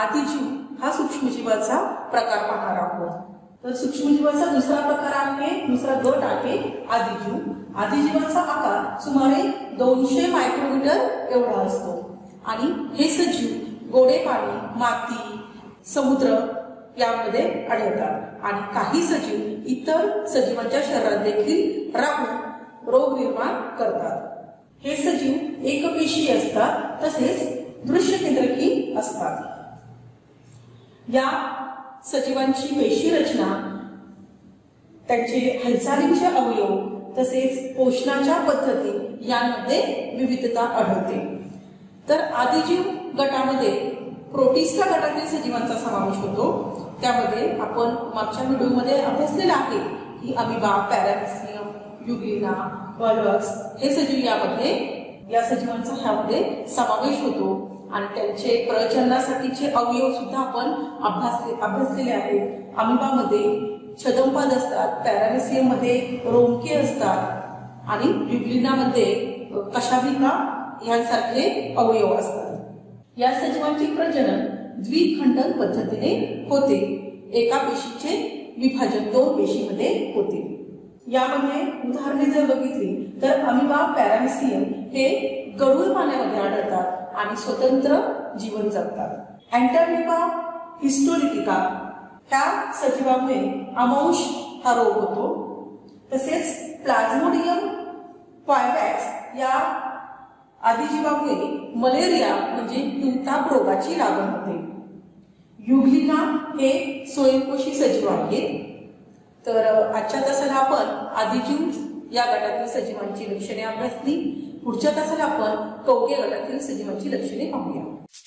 आतिजीव हा सूक्ष्मजीवाचा प्रकार पाहणार आहोत। तर सूक्ष्मजीवाचा दुसरा प्रकार आहे, दुसरा गट आहे आदिजीव। आदिजीवाचा आकार सुमारे 200 मायक्रोमीटर एवढा असतो आणि हे सजीव गोडे पाणी, माती, समुद्र यामध्ये आढळतात आणि काही सजीव इतर सजीवांच्या शरीरात देखील राहून रोग निर्माण करतात। हे सजीव एकपेशी असतात तसेच दृश्यकेंद्रकी असतात। या सजीवांची पेशी रचना, त्यांचे हालचालींचे अवयव तसेच पोषणाच्या पद्धती यांमध्ये विविधता आढळते। तर आदिजीव गटामध्ये प्रोटिस्टा गटातील सजीवांचा समावेश होतो। त्यामध्ये आपण मागच्या व्हिडिओमध्ये अभ्यासलेला आहे की अमिबा, पॅराबॅक्सियम, युग्लिना, वॉल्वक्स हे सजीव यामध्ये या सजीवांचा ह्यामध्ये समावेश होतो आणि त्यांचे प्रजननासाठीचे अवयव सुद्धा आपण अभ्यासलेले आहेत। अमिबामध्ये छदमपाद असतात, पॅराबॅक्सियम मध्ये रोमके असतात आणि युग्लिनामध्ये कशाभिका यांसारखे अवयव असतात। या सजीवांचे प्रजनन द्विखंडन पद्धतीने होते। एका पेशीचे विभाजन 2 पेशीमध्ये होते। यामध्ये उदाहरणे जर बघितली तर अमिबा, पॅराबॅक्सियम हे गढूळ पाण्यामध्ये आढळतात आणि स्वतंत्र जीवन जगतात। अँटर्निबा हिस्टोरिटिका ह्या सजीवांमुळे अमांश हा रोग होतो। तसेच प्लाझ्मोडियम पायवॅक्स या आदिजीवामुळे मलेरिया म्हणजे हिवताप रोगाची लागण होते। युग्लिना हे स्वयंपोषी सजीव आहे। तर आजच्या तासाला आपण आदिजीव या गटातील सजीवांची लक्षणे अभ्यासली। पुढच्या तासाला आपण टोके गटातील सजीवांची लक्षणे पाहूया।